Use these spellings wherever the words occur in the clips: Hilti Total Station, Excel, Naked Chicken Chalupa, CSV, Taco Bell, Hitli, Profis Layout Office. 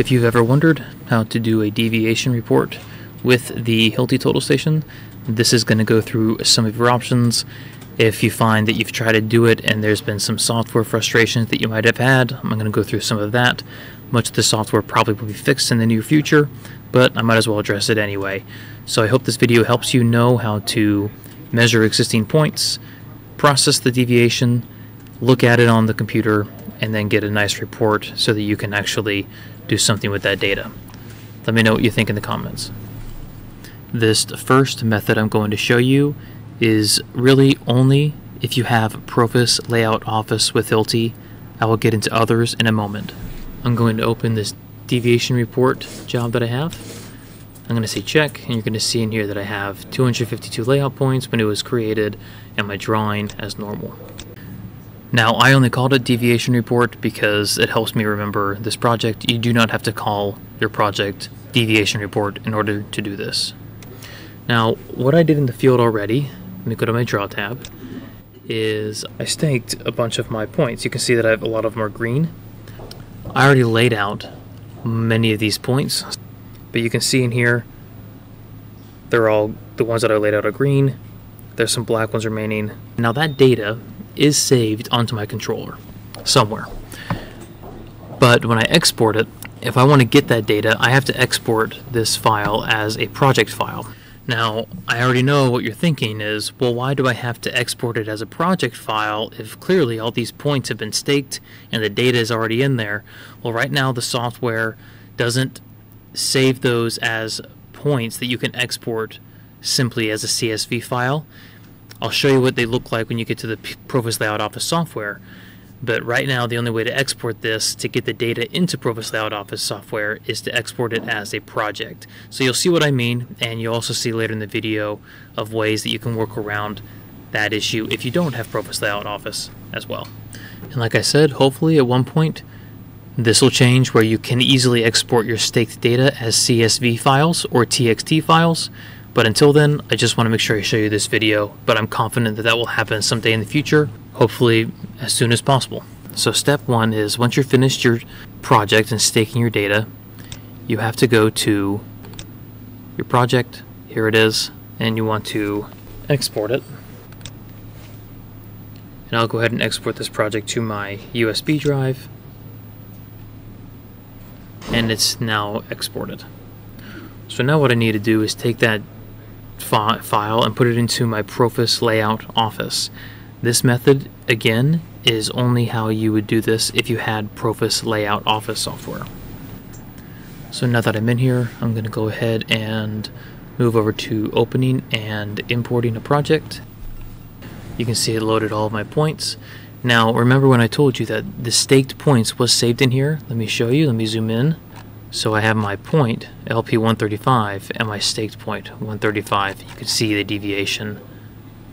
If you've ever wondered how to do a deviation report with the Hilti Total Station, this is going to go through some of your options. If you find that you've tried to do it and there's been some software frustrations that you might have had, I'm going to go through some of that. Much of the software probably will be fixed in the near future, but I might as well address it anyway. So I hope this video helps you know how to measure existing points, process the deviation, look at it on the computer, and then get a nice report so that you can actually do something with that data. Let me know what you think in the comments. This first method I'm going to show you is really only if you have Profis Layout Office with Hilti. I will get into others in a moment. I'm going to open this deviation report job that I have. I'm going to say check, and you're going to see in here that I have 252 layout points when it was created and my drawing as normal. Now, I only called it deviation report because it helps me remember this project. You do not have to call your project deviation report in order to do this. Now, what I did in the field already, let me go to my draw tab, is I staked a bunch of my points. You can see that I have a lot of them are green. I already laid out many of these points, but you can see in here, they're all the ones that I laid out are green. There's some black ones remaining. Now that data is saved onto my controller somewhere. But when I export it, if I want to get that data, I have to export this file as a project file. Now, I already know what you're thinking is, well, why do I have to export it as a project file if clearly all these points have been staked and the data is already in there? Well, right now the software doesn't save those as points that you can export simply as a CSV file. I'll show you what they look like when you get to the Profis Layout Office software. But right now, the only way to export this to get the data into Profis Layout Office software is to export it as a project. So you'll see what I mean, and you'll also see later in the video of ways that you can work around that issue if you don't have Profis Layout Office as well. And like I said, hopefully at one point, this will change where you can easily export your staked data as CSV files or TXT files. But until then, I just want to make sure I show you this video, but I'm confident that that will happen someday in the future, hopefully as soon as possible. So step one is once you're finished your project and staking your data, you have to go to your project, here it is, and you want to export it. And I'll go ahead and export this project to my USB drive, and it's now exported. So now what I need to do is take that file and put it into my Profis Layout Office. This method, again, is only how you would do this if you had Profis Layout Office software. So now that I'm in here, I'm going to go ahead and move over to opening and importing a project. You can see it loaded all of my points. Now, remember when I told you that the staked points was saved in here? Let me show you. Let me zoom in. So I have my point, LP135, and my staked point, 135. You can see the deviation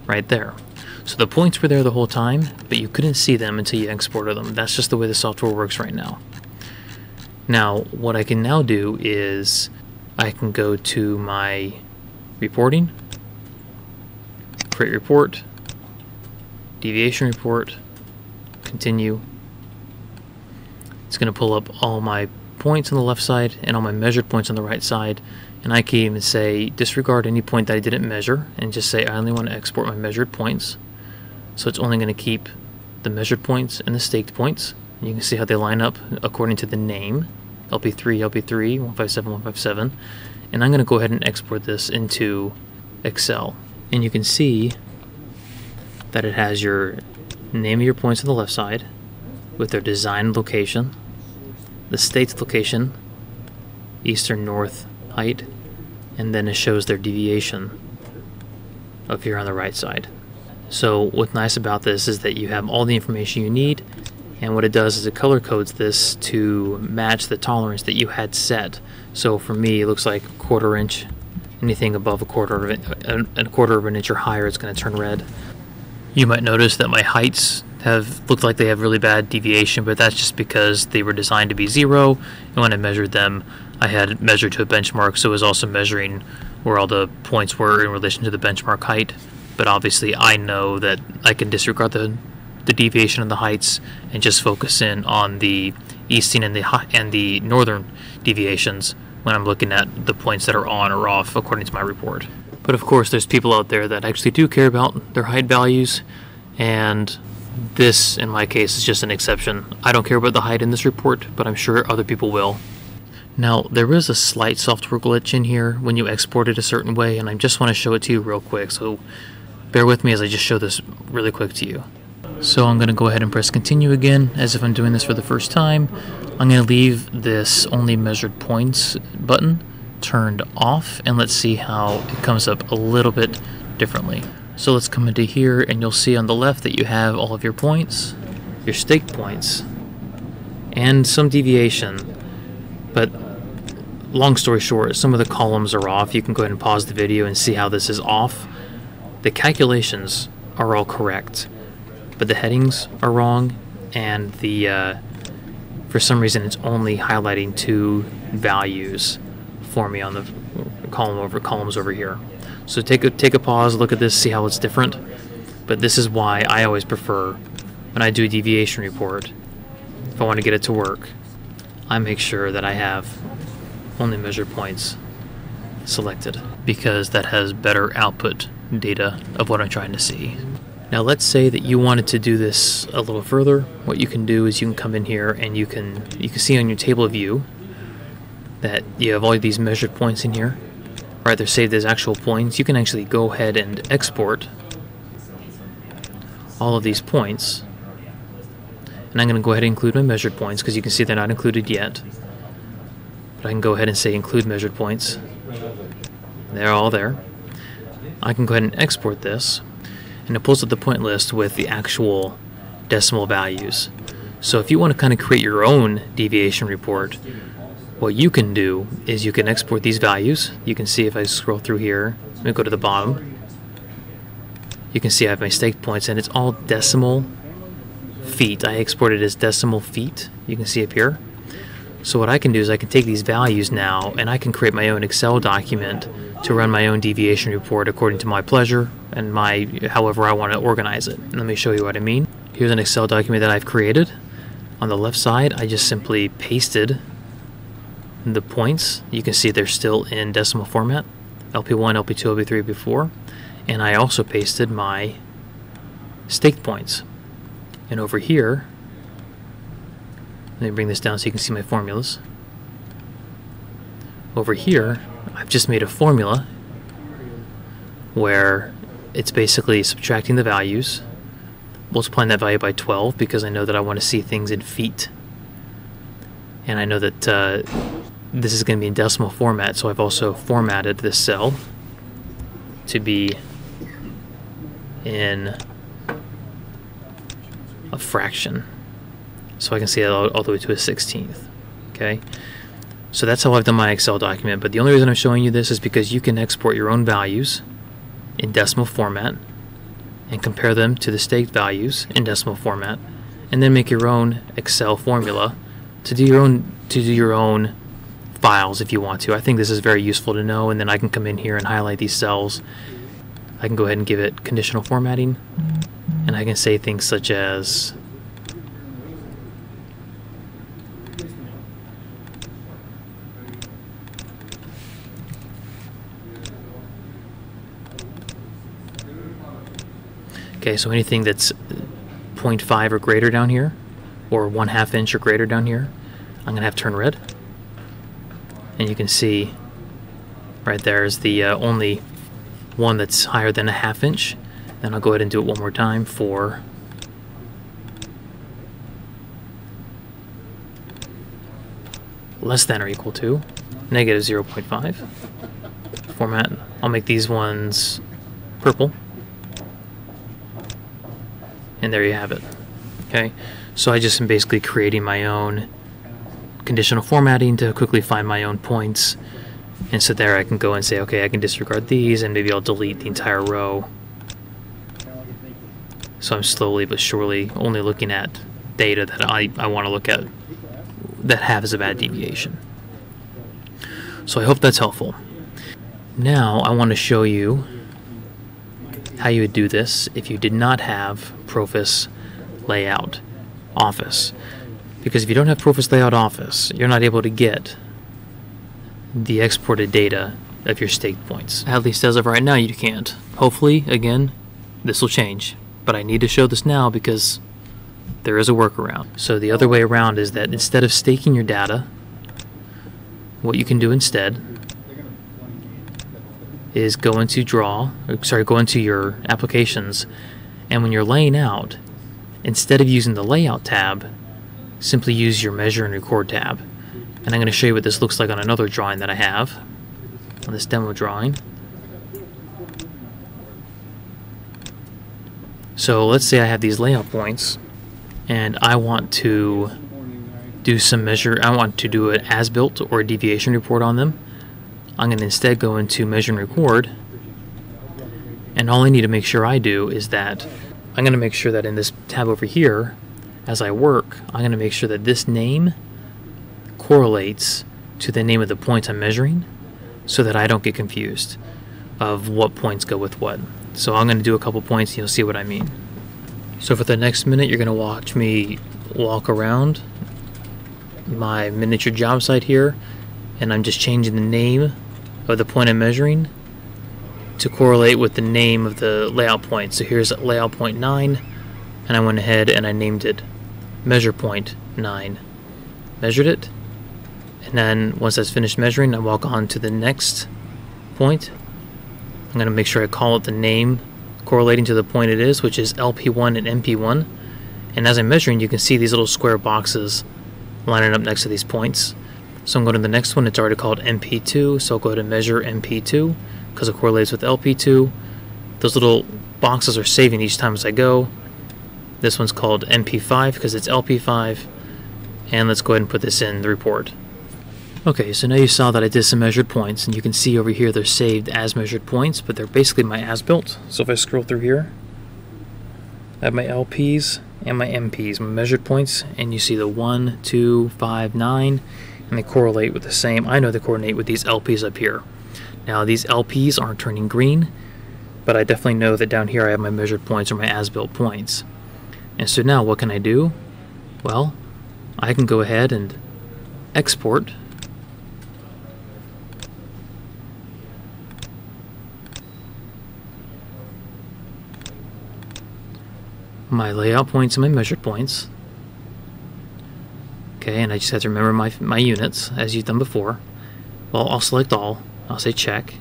right there. So the points were there the whole time, but you couldn't see them until you exported them. That's just the way the software works right now. Now, what I can now do is I can go to my reporting, create report, deviation report, continue. It's going to pull up all my points on the left side and all my measured points on the right side, and I can even say disregard any point that I didn't measure and just say I only want to export my measured points. So it's only going to keep the measured points and the staked points. And you can see how they line up according to the name, LP3, 157, 157. And I'm going to go ahead and export this into Excel. And you can see that it has your name of your points on the left side with their design location, the state's location, eastern north height, and then it shows their deviation up here on the right side. So what's nice about this is that you have all the information you need, and what it does is it color codes this to match the tolerance that you had set. So for me, it looks like a quarter inch. Anything above a quarter of an inch or higher, it's going to turn red. You might notice that my heights have looked like they have really bad deviation, but that's just because they were designed to be 0, and when I measured them, I had measured to a benchmark, so it was also measuring where all the points were in relation to the benchmark height. But obviously I know that I can disregard the the deviation and the heights and just focus in on the eastern and the northern deviations when I'm looking at the points that are on or off according to my report. But of course there's people out there that actually do care about their height values, and this in my case is just an exception. I don't care about the height in this report, but I'm sure other people will. Now, there is a slight software glitch in here when you export it a certain way, and I just want to show it to you real quick, so bear with me as I just show this really quick to you. So I'm going to go ahead and press continue again as if I'm doing this for the first time. I'm going to leave this only measured points button turned off, and let's see how it comes up a little bit differently. So let's come into here and you'll see on the left that you have all of your points, your stake points, and some deviation. But long story short, some of the columns are off. You can go ahead and pause the video and see how this is off. The calculations are all correct, but the headings are wrong, and the for some reason it's only highlighting two values for me on the columns over here. So take a pause, look at this, see how it's different. But this is why I always prefer, when I do a deviation report, if I want to get it to work, I make sure that I have only measure points selected, because that has better output data of what I'm trying to see. Now let's say that you wanted to do this a little further. What you can do is you can come in here and you can see on your table view that you have all of these measured points in here. Right, they're saved as actual points. You can actually go ahead and export all of these points. And I'm going to go ahead and include my measured points because you can see they're not included yet. But I can go ahead and say include measured points. They're all there. I can go ahead and export this, and it pulls up the point list with the actual decimal values. So if you want to kind of create your own deviation report, what you can do is you can export these values. You can see if I scroll through here, let me go to the bottom. You can see I have my stake points, and it's all decimal feet. I exported as decimal feet. You can see up here. So what I can do is I can take these values now and I can create my own Excel document to run my own deviation report according to my pleasure and my however I want to organize it. Let me show you what I mean. Here's an Excel document that I've created. On the left side, I just simply pasted the points. You can see they're still in decimal format, LP1, LP2, LP3, LP4, and I also pasted my stake points. And over here, let me bring this down so you can see my formulas. Over here, I've just made a formula where it's basically subtracting the values, multiplying that value by 12 because I know that I want to see things in feet. And I know that this is going to be in decimal format, so I've also formatted this cell to be in a fraction, so I can see it all the way to a 16th. Okay, so that's how I've done my Excel document. But the only reason I'm showing you this is because you can export your own values in decimal format and compare them to the staked values in decimal format, and then make your own Excel formula to do your own files if you want to. I think this is very useful to know, and then I can come in here and highlight these cells. I can go ahead and give it conditional formatting, and I can say things such as okay, so anything that's 0.5 or greater down here, or 1/2 inch or greater down here, I'm gonna have turn red. And you can see right there is the only one that's higher than 1/2 inch. Then I'll go ahead and do it one more time for less than or equal to -0.5 format. I'll make these ones purple, and there you have it. Okay, so I just am basically creating my own conditional formatting to quickly find my own points. And so there I can go and say, okay, I can disregard these, and maybe I'll delete the entire row. So I'm slowly but surely only looking at data that I want to look at that has a bad deviation. So I hope that's helpful. Now I want to show you how you would do this if you did not have Profis Layout Office. Because if you don't have Profis Layout Office, you're not able to get the exported data of your stake points. At least as of right now, you can't. Hopefully, again, this will change. But I need to show this now because there is a workaround. So the other way around is that instead of staking your data, what you can do instead is go into your applications, and when you're laying out, instead of using the layout tab, simply use your measure and record tab. And I'm going to show you what this looks like on another drawing that I have, on this demo drawing. So let's say I have these layout points and I want to do some measure, I want to do an as-built or a deviation report on them. I'm going to instead go into measure and record, and all I need to make sure I do is that I'm going to make sure that in this tab over here, as I work, I'm going to make sure that this name correlates to the name of the points I'm measuring so that I don't get confused of what points go with what. So I'm going to do a couple points and you'll see what I mean. So for the next minute you're going to watch me walk around my miniature job site here, and I'm just changing the name of the point I'm measuring to correlate with the name of the layout point. So here's layout point 9, and I went ahead and I named it measure point 9. Measured it, and then once that's finished measuring, I walk on to the next point. I'm going to make sure I call it the name correlating to the point it is, which is LP1 and MP1. And as I'm measuring, you can see these little square boxes lining up next to these points. So I'm going to the next one, it's already called MP2, so I'll go to measure MP2 because it correlates with LP2. Those little boxes are saving each time as I go. This one's called MP5 because it's LP5, and let's go ahead and put this in the report. Okay, so now you saw that I did some measured points, and you can see over here they're saved as measured points, but they're basically my as-built. So if I scroll through here, I have my LPs and my MPs, my measured points, and you see the 1, 2, 5, 9, and they correlate with the same. I know they coordinate with these LPs up here. Now these LPs aren't turning green, but I definitely know that down here I have my measured points or my as-built points. And so now what can I do? Well, I can go ahead and export my layout points and my measured points. Okay, and I just have to remember my units as you've done before. Well, I'll select all, I'll say check.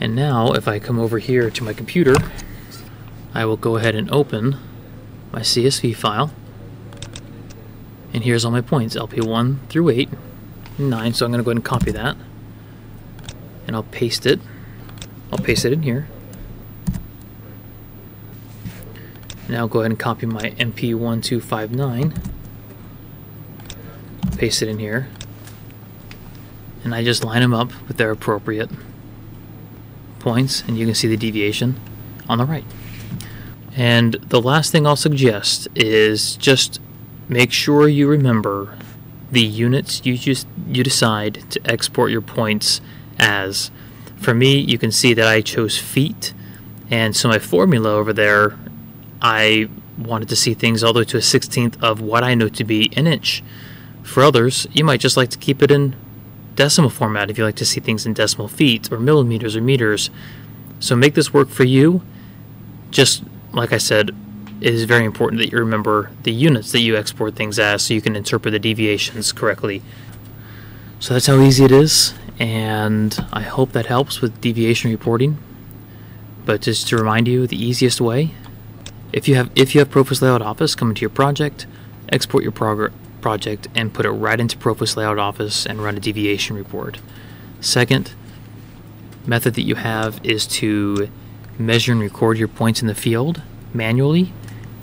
And now if I come over here to my computer, I will go ahead and open my CSV file, and here's all my points, LP1 through 8 and 9, so I'm going to go ahead and copy that, and I'll paste it. I'll paste it in here. Now go ahead and copy my MP1259, paste it in here, and I just line them up with their appropriate points, and you can see the deviation on the right. And the last thing I'll suggest is just make sure you remember the units you decide to export your points as. For me, you can see that I chose feet, and so my formula over there, I wanted to see things all the way to a 1/16 of what I know to be an inch. For others, you might just like to keep it in decimal format if you like to see things in decimal feet or millimeters or meters. So make this work for you. Just like I said, it is very important that you remember the units that you export things as so you can interpret the deviations correctly. So that's how easy it is, and I hope that helps with deviation reporting. But just to remind you, the easiest way, if you have Profis Layout Office, come into your project, export your project, and put it right into Profis Layout Office and run a deviation report. Second method that you have is to measure and record your points in the field manually,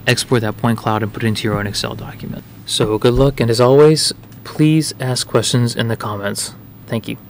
export that point cloud, and put it into your own Excel document. So good luck, and as always, please ask questions in the comments. Thank you.